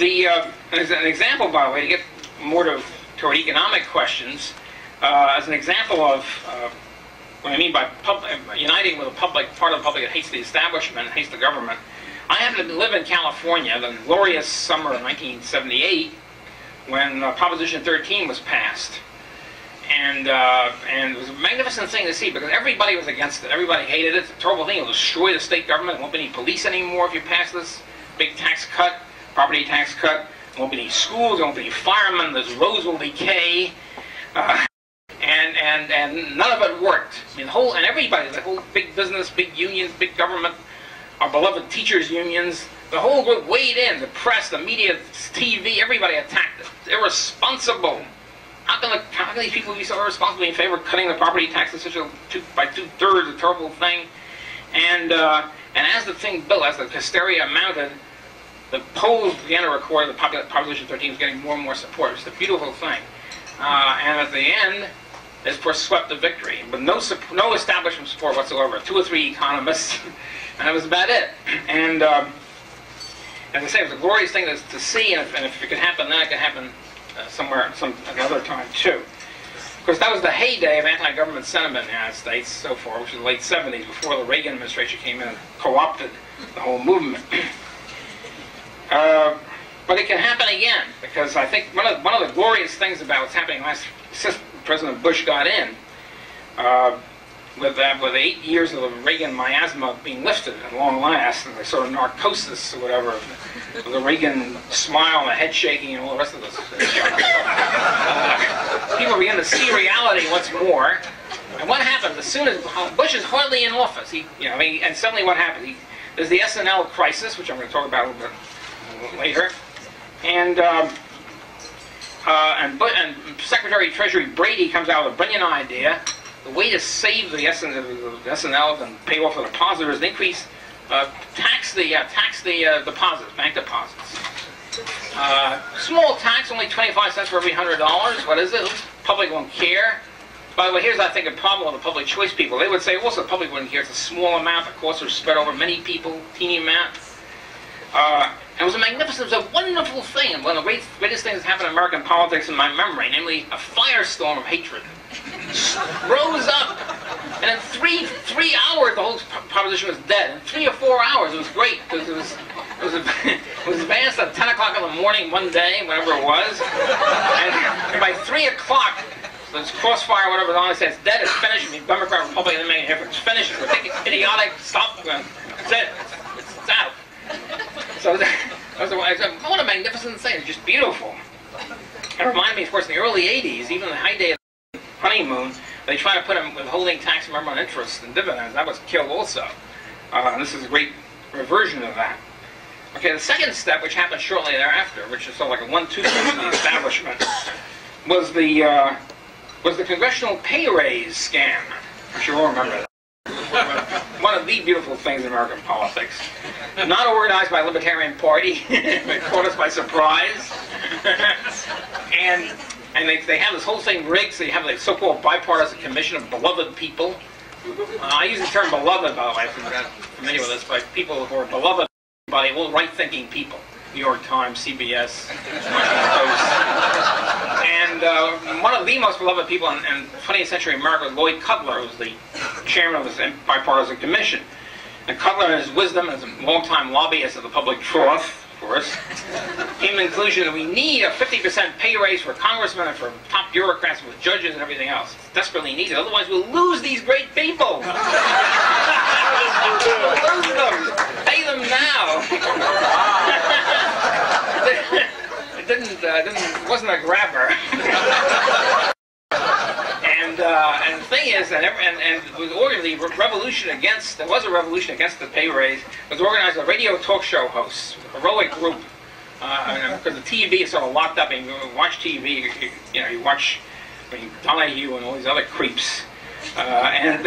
The as an example, by the way, to get more toward economic questions, as an example of what I mean by uniting with a public part of the public that hates the establishment and hates the government, I happened to live in California the glorious summer of 1978 when Proposition 13 was passed, and it was a magnificent thing to see because everybody was against it. Everybody hated it. It's a terrible thing. It will destroy the state government. There won't be any police anymore if you pass this big tax cut. Property tax cut, there won't be any schools, there won't be any firemen, the roads will decay, and none of it worked. I mean, everybody, the whole big business, big unions, big government, our beloved teachers' unions, the whole group weighed in, the press, the media, TV, everybody attacked it. Irresponsible. How can these people be so irresponsible in favor of cutting the property taxes by two-thirds, a terrible thing? And as the thing built, as the hysteria mounted, the polls began to record the Proposition 13 was getting more and more support. It's a beautiful thing. And at the end, this of course swept the victory, but no establishment support whatsoever. 2 or 3 economists, and that was about it. And as I say, it was a glorious thing to see, and if it could happen then, it could happen somewhere, another time too. Of course, that was the heyday of anti-government sentiment in the United States so far, which was the late 70s, before the Reagan administration came in and co-opted the whole movement. But it can happen again, because I think one of the glorious things about what's happening since President Bush got in, with 8 years of the Reagan miasma being lifted at long last, and the sort of narcosis or whatever, the Reagan smile and the head shaking and all the rest of this, people begin to see reality once more. And what happens as soon as Bush is hardly in office? And suddenly what happens? There's the SNL crisis, which I'm going to talk about a little bit later, and Secretary of Treasury Brady comes out with a brilliant idea. The way to save the SNL and pay off the depositors is increase tax the deposits, bank deposits. Small tax, only 25 cents for every $100. What is it? The public won't care. By the way, here's I think a problem with the public choice people. They would say, well, so the public wouldn't care. It's a small amount. The costs are spread over many people, teeny amount. It was a magnificent, it was a wonderful thing, one of the greatest things that happened in American politics in my memory, namely a firestorm of hatred rose up, and in three hours the whole proposition was dead. In 3 or 4 hours, it was great because it was advanced at 10 o'clock in the morning one day, whatever it was, and by 3 o'clock. So this crossfire, whatever, the says it's dead, it's finished. I mean, Democrat, Republican, it doesn't make any difference. It's finished. We're thinking idiotic. Stop. It's it. It's out. So that's what a magnificent thing. It's just beautiful. It reminded me, of course, in the early 80s, even the heyday of the honeymoon, they tried to put a withholding tax, remember, on interest and dividends. That was killed also. And this is a great reversion of that. Okay, the second step, which happened shortly thereafter, which is sort of like a 1-2 step of the establishment, was the congressional pay raise scam. I'm sure you all remember that. One of the beautiful things in American politics. Not organized by a Libertarian Party. They caught us by surprise. and they have this whole thing rigged, so you have the so-called bipartisan commission of beloved people. I use the term beloved, by the way, if you're not familiar with this, by people who are beloved by all right-thinking people. New York Times, CBS, and one of the most beloved people in 20th century America was Lloyd Cutler, who was the chairman of this bipartisan commission. And Cutler, in his wisdom, as a longtime lobbyist of the public trough, of course, came to the conclusion that we need a 50% pay raise for congressmen and for top bureaucrats and for judges and everything else. It's desperately needed, otherwise we'll lose these great people. We'll lose them. Pay them now. It wasn't a grabber. And the thing is that there was a revolution against the pay raise. It was organized by radio talk show hosts, a heroic group, because the TV is sort of locked up. And you watch TV, you watch Donahue and all these other creeps, and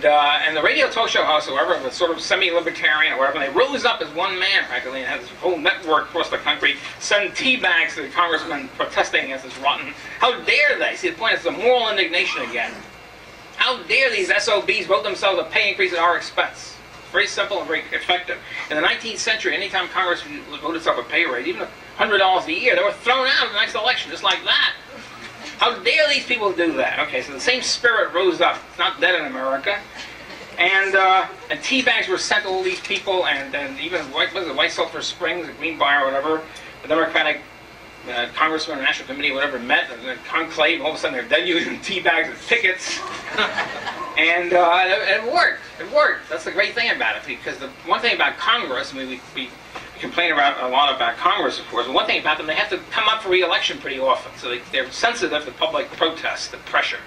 the radio talk show host, whoever was sort of semi-libertarian or whatever, they rose up as one man practically and had this whole network across the country send tea bags to the congressmen protesting against this rotten. How dare they? See, the point is the moral indignation again. How dare these SOBs vote themselves a pay increase at our expense? very simple and very effective. In the 19th century, anytime Congress voted itself a pay raise, even $100 a year, they were thrown out in the next election, just like that. How dare these people do that? Okay, so the same spirit rose up. It's not dead in America. And tea bags were sent to all these people, and even White Sulphur Springs, Greenbrier, or whatever, the Democratic congressman or national committee, whatever, met in a conclave. All of a sudden, they're dead using tea bags as tickets. And it worked. It worked. That's the great thing about it, because the one thing about Congress, I mean, we complain a lot about Congress, of course, but one thing about them, they have to come up for re-election pretty often, so they're sensitive to public protest, the pressure.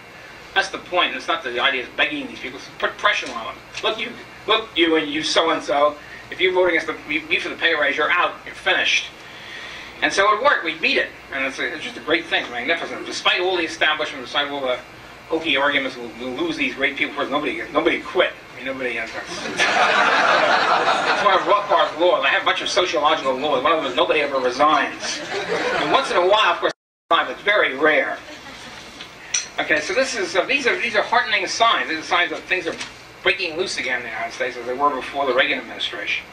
That's the point. It's not the idea of begging these people. So put pressure on them. Look, you and you so-and-so, if you vote against me for the pay raise, you're out. You're finished. And so it worked. We beat it. And it's just a great thing. It's magnificent. Despite all the establishment, despite all the oaky arguments, we'll lose these great people first. Nobody quit. I mean, nobody enters. That's one of Rothbard's laws. I have a bunch of sociological laws. One of them is nobody ever resigns. And once in a while, of course, but it's very rare. Okay, so this is these are heartening signs. These are signs that things are breaking loose again in the United States, as they were before the Reagan administration.